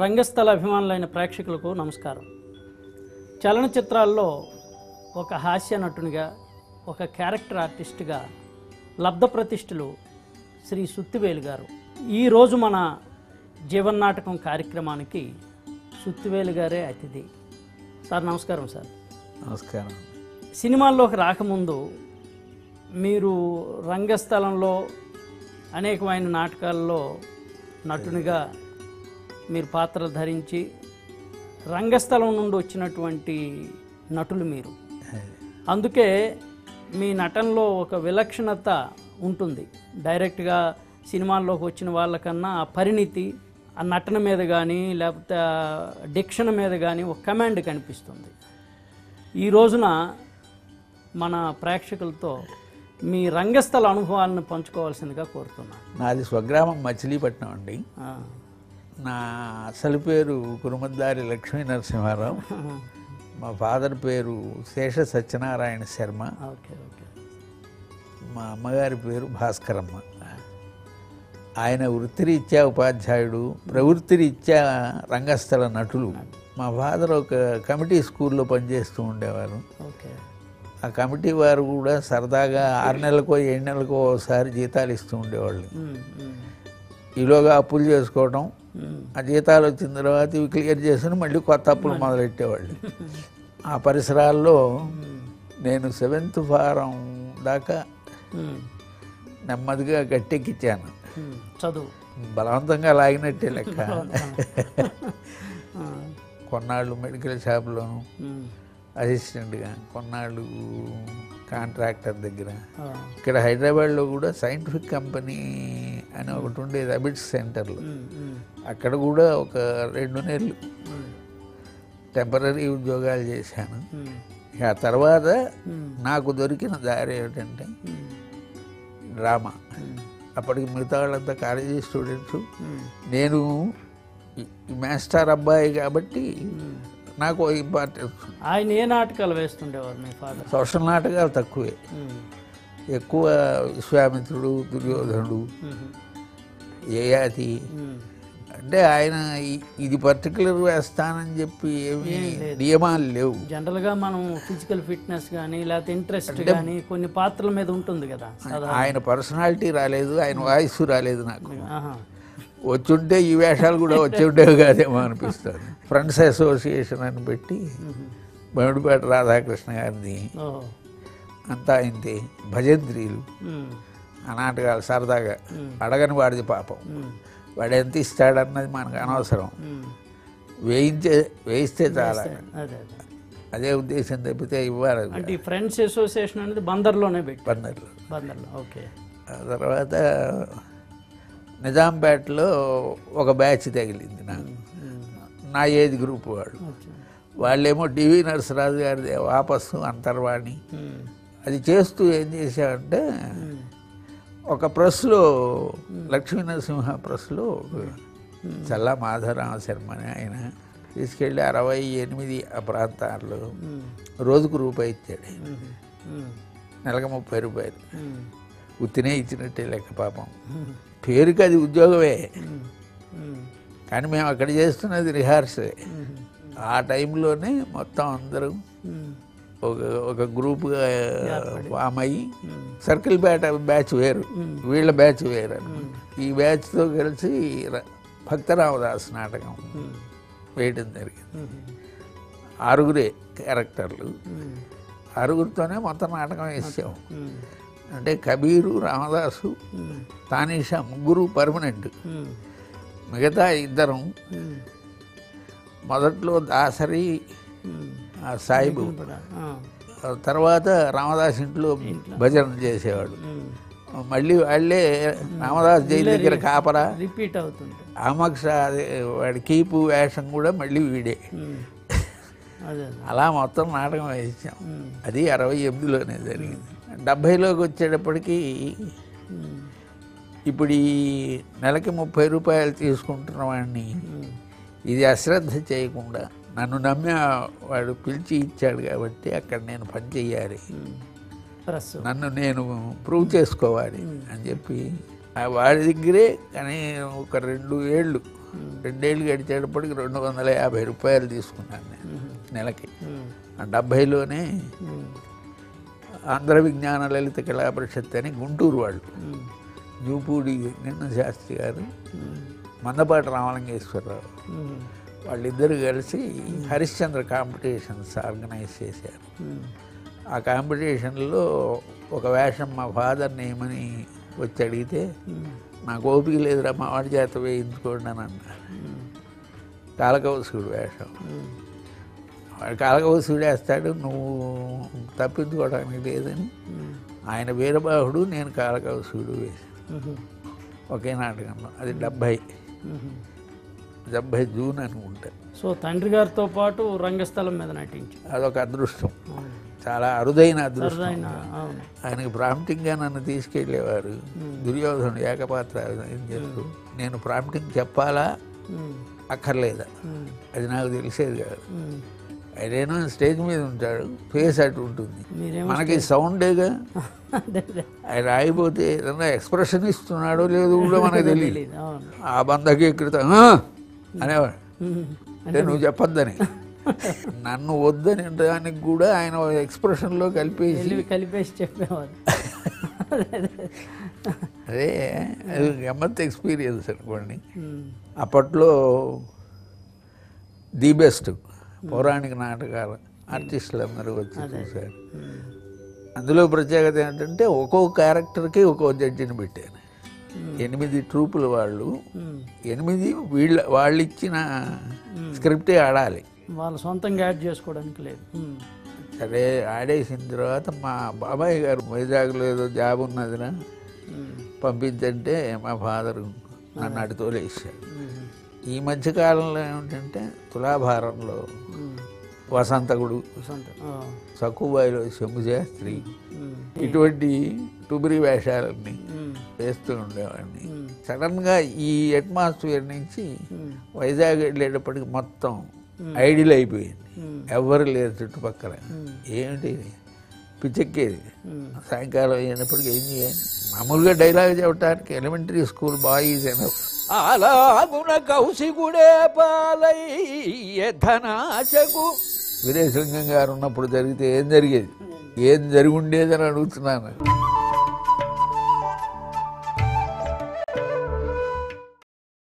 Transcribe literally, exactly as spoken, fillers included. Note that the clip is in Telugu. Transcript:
రంగస్థల అభిమానులైన ప్రేక్షకులకు నమస్కారం. చలనచిత్రాల్లో ఒక హాస్య నటునిగా ఒక క్యారెక్టర్ ఆర్టిస్ట్గా లబ్ధప్రతిష్ఠులు శ్రీ సుత్తివేలు గారు. ఈ రోజు మన జీవన్ నాటకం కార్యక్రమానికి సుత్తివేలు గారే అతిథి. సార్ నమస్కారం. సార్ నమస్కారం. సినిమాల్లోకి రాకముందు మీరు రంగస్థలంలో అనేకమైన నాటకాల్లో నటునిగా మీరు పాత్రలు ధరించి రంగస్థలం నుండి వచ్చినటువంటి నటులు మీరు. అందుకే మీ నటనలో ఒక విలక్షణత ఉంటుంది. డైరెక్ట్గా సినిమాల్లోకి వచ్చిన వాళ్ళకన్నా ఆ పరిణితి ఆ నటన మీద కానీ లేకపోతే డిక్షన్ మీద కానీ ఒక కమాండ్ కనిపిస్తుంది. ఈ రోజున మన ప్రేక్షకులతో మీ రంగస్థల అనుభవాలను పంచుకోవాల్సిందిగా కోరుతున్నాను. నాది స్వగ్రామం మచిలీపట్నం అండి. నా అసలు పేరు కురుమద్దారి లక్ష్మీ నరసింహారావు. మా ఫాదర్ పేరు శేష సత్యనారాయణ శర్మ. మా అమ్మగారి పేరు భాస్కరమ్మ. ఆయన వృత్తిరీత్యా ఉపాధ్యాయుడు, ప్రవృత్తిరీత్యా రంగస్థల నటులు. మా ఫాదర్ ఒక కమిటీ స్కూల్లో పనిచేస్తూ ఉండేవారు. ఆ కమిటీ వారు కూడా సరదాగా ఆరు నెలలకో ఏడు నెలలకో ఒకసారి జీతాలు ఇస్తూ ఉండేవాళ్ళు. ఈలోగా అప్పులు చేసుకోవడం, ఆ జీతాలు వచ్చిన తర్వాత ఇవి క్లియర్ చేసుకుని మళ్ళీ కొత్త అప్పులు మొదలెట్టేవాళ్ళు. ఆ పరిసరాల్లో నేను సెవెంత్ ఫారం దాకా నెమ్మదిగా గట్టెక్కిచ్చాను. చదువు బలవంతంగా లాగినట్టే లెక్క. కొన్నాళ్ళు మెడికల్ షాప్లోను అసిస్టెంట్గా, కొన్నాళ్ళు కాంట్రాక్టర్ దగ్గర. ఇక్కడ హైదరాబాద్లో కూడా సైంటిఫిక్ కంపెనీ అని ఒకటి ఉండేది, అబిట్స్ సెంటర్లు. అక్కడ కూడా ఒక రెండు నెలలు టెంపరీ ఉద్యోగాలు చేశాను. ఆ తర్వాత నాకు దొరికిన దారి ఏమిటంటే డ్రామా. అప్పటికి మిగతా వాళ్ళంతా కాలేజీ స్టూడెంట్స్, నేను మాస్టర్ అబ్బాయి కాబట్టి నాకు ఇంపార్టెన్స్. ఆయన ఏ నాటకాలు వేస్తుండేవారు మీ ఫాదర్? సోషల్ నాటకాలు తక్కువే, ఎక్కువ విశ్వామిత్రుడు, దుర్యోధనుడు, యయాతి. అంటే ఆయన ఇది పర్టికులర్ వేస్తానని చెప్పి ఏమీ నియమాలు లేవు. జనరల్గా మనం ఫిజికల్ ఫిట్నెస్ కానీ లేకపోతే ఇంట్రెస్ట్ కానీ కొన్ని పాత్రల మీద ఉంటుంది కదా. ఆయన పర్సనాలిటీ రాలేదు, ఆయన వాయిస్ రాలేదు. నాకు వచ్చుంటే ఈ వేషాలు కూడా వచ్చి ఉండేవి కాదేమో అనిపిస్తుంది. ఫ్రెండ్స్ అసోసియేషన్ అని పెట్టి బమిడిపేట రాధాకృష్ణ గారిని అంతా అయింది భజంత్రీలు ఆ నాటకాలు సరదాగా. అడగని వాడిది పాపం, వాడు ఎంత ఇస్తాడన్నది మనకు అనవసరం. వేయించే వేయిస్తే చాలా, అదే ఉద్దేశం తప్పితే ఇవ్వాలి. ఫ్రెండ్స్ అసోసియేషన్ అనేది బందర్లోనే పెట్టి బందర్లో బందర్లో ఓకే. ఆ తర్వాత నిజాంపేటలో ఒక బ్యాచ్ తగిలింది నాకు, నా ఏజ్ గ్రూప్ వాళ్ళు. వాళ్ళేమో డివి నరసరాజు గారిది వాపసు, అంతర్వాణి. అది చేస్తూ ఏం చేశామంటే ఒక ప్రెస్లో, లక్ష్మీ నరసింహ ప్రెస్లో చల్లా మాధవరామ శర్మ అని ఆయన తీసుకెళ్ళి అరవై ఎనిమిది ఆ ప్రాంతాల్లో రోజుకు రూపాయి ఇచ్చాడు. నెలకు ముప్పై రూపాయలు ఉత్తినే ఇచ్చినట్టే లెక్క. పాపం పేరుకి అది ఉద్యోగమే, కానీ మేము అక్కడ చేస్తున్నది రిహార్సలే. ఆ టైంలోనే మొత్తం అందరూ ఒక ఒక గ్రూప్గా ఫామ్ అయ్యి, సర్కిల్ బ్యాట్ బ్యాచ్ వేరు, వీళ్ళ బ్యాచ్ వేరు అని ఈ బ్యాచ్తో కలిసి భక్తరామదాస్ నాటకం వేయడం జరిగింది. ఆరుగురే క్యారెక్టర్లు, ఆరుగురితోనే మొత్తం నాటకం వేసాం. అంటే కబీరు, రామదాసు, తానీషా ముగ్గురు పర్మనెంట్, మిగతా ఇద్దరం మొదట్లో దాసరి సాయిబు, తర్వాత రామదాస్ ఇంట్లో భజన చేసేవాడు. మళ్ళీ వాళ్ళే రామదాస్ జై దగ్గర కాపరా, రిపీట్ అవుతుంది. ఆమక్ష వాడి కీపు వేషం కూడా మళ్ళీ వీడే. అలా మొత్తం నాటకం వేసాం. అది అరవై ఎనిమిదిలోనే జరిగింది. డెబ్భైలోకి వచ్చేటప్పటికీ ఇప్పుడు ఈ నెలకి ముప్పై రూపాయలు తీసుకుంటున్న వాడిని ఇది అశ్రద్ధ చేయకుండా నన్ను నమ్మి వాడు పిలిచి ఇచ్చాడు కాబట్టి అక్కడ నేను పని చెయ్యాలి, నన్ను నేను ప్రూవ్ చేసుకోవాలి అని చెప్పి వాడి దగ్గరే కానీ ఒక రెండు ఏళ్ళు రెండేళ్ళు గడిచేటప్పటికి రెండు వందల యాభై రూపాయలు తీసుకున్నాను నేను నెలకి. ఆ డెబ్బైలోనే ఆంధ్ర విజ్ఞాన లలిత కళా పరిషత్ అని గుంటూరు వాళ్ళు జూపూడి నిన్న శాస్త్రి గారు మందపాటి రామలింగేశ్వరరావు వాళ్ళిద్దరు కలిసి హరిశ్చంద్ర కాంపిటీషన్స్ ఆర్గనైజ్ చేశారు. ఆ కాంపిటీషన్లో ఒక వేషం మా ఫాదర్ని ఏమని వచ్చి అడిగితే నాకు ఓపిక లేదురా మా వాడి చేత వేయించుకోండి అని అన్నారు. కాలకవసుడు వేషం వాడు కాలకవసుడు వేస్తాడు నువ్వు తప్పించుకోవడానికి లేదని ఆయన వీరబాహుడు నేను కాలకవసుడు వేశాను ఒకే నాటకంలో. అది డెబ్బై డెబ్బై జూన్ అనుకుంటా. సో తండ్రి గారితో పాటు రంగస్థలం మీద నటించి అదొక అదృష్టం, చాలా అరుదైన అదృష్టం. ఆయనకి ప్రాంప్టింగ్గా నన్ను తీసుకెళ్ళేవారు. దుర్యోధనుడు ఏకపాత్ర ఏం చేస్తూ నేను ప్రాంప్టింగ్ చెప్పాలా అక్కర్లేదా అది నాకు తెలిసేది కాదు. ఆయనేమో స్టేజ్ మీద ఉంటాడు, ఫేస్ అటు ఉంటుంది, మనకి సౌండేగా. ఆయన ఆగిపోతే ఏదన్నా ఎక్స్ప్రెషన్ ఇస్తున్నాడో లేదో కూడా మనకు తెలియదు. ఆ బంధకి కృతం అనేవాడు అంటే నువ్వు చెప్పొద్దని నన్ను వద్దని దానికి కూడా ఆయన ఎక్స్ప్రెషన్లో కలిపేసి కలిపేసి చెప్పేవాడు. అదే అది గమ్మత్ ఎక్స్పీరియన్స్ అనుకోండి. అప్పట్లో ది బెస్ట్ పౌరాణిక నాటకాల ఆర్టిస్టులు అందరూ వచ్చి చూశారు. అందులో ప్రత్యేకత ఏంటంటే ఒక్కో క్యారెక్టర్కి ఒక్కో జడ్జిని పెట్టాను. ఎనిమిది ట్రూపులు వాళ్ళు ఎనిమిది వీళ్ళ వాళ్ళు ఇచ్చిన స్క్రిప్టే ఆడాలి, వాళ్ళ సొంతంగా యాడ్ చేసుకోవడానికి లేదు. సరే ఆడేసిన తర్వాత మా బాబాయ్ గారు వైజాగ్లో ఏదో జాబ్ ఉన్నదిరా పంపించంటే మా ఫాదరు నన్ను అడితోలేసాడు. ఈ మధ్యకాలంలో ఏమిటంటే తులాభారంలో వసంతకుడు, సక్కుబాయిలో శంభు శాస్త్రి, ఇటువంటి టుబురి వేషాలన్నీ వేస్తూ ఉండేవాడిని. సడన్గా ఈ అట్మాస్ఫియర్ నుంచి వైజాగ్ వెళ్ళేటప్పటికి మొత్తం ఐడిల్ అయిపోయింది, ఎవరు లేరు చుట్టుపక్కల. ఏమిటి పిచ్చెక్కేది. సాయంకాలం అయినప్పటికీ ఏం చేయాలి, మామూలుగా డైలాగ్ చెప్పడానికి ఎలిమెంటరీ స్కూల్ బాయ్స్ అయినా అలాగున కౌశికుడే పాలయ్యనాశకు వీరేశలింగం గారు ఉన్నప్పుడు జరిగితే ఏం జరిగేది, ఏం జరిగి ఉండేదని అడుగుతున్నాను.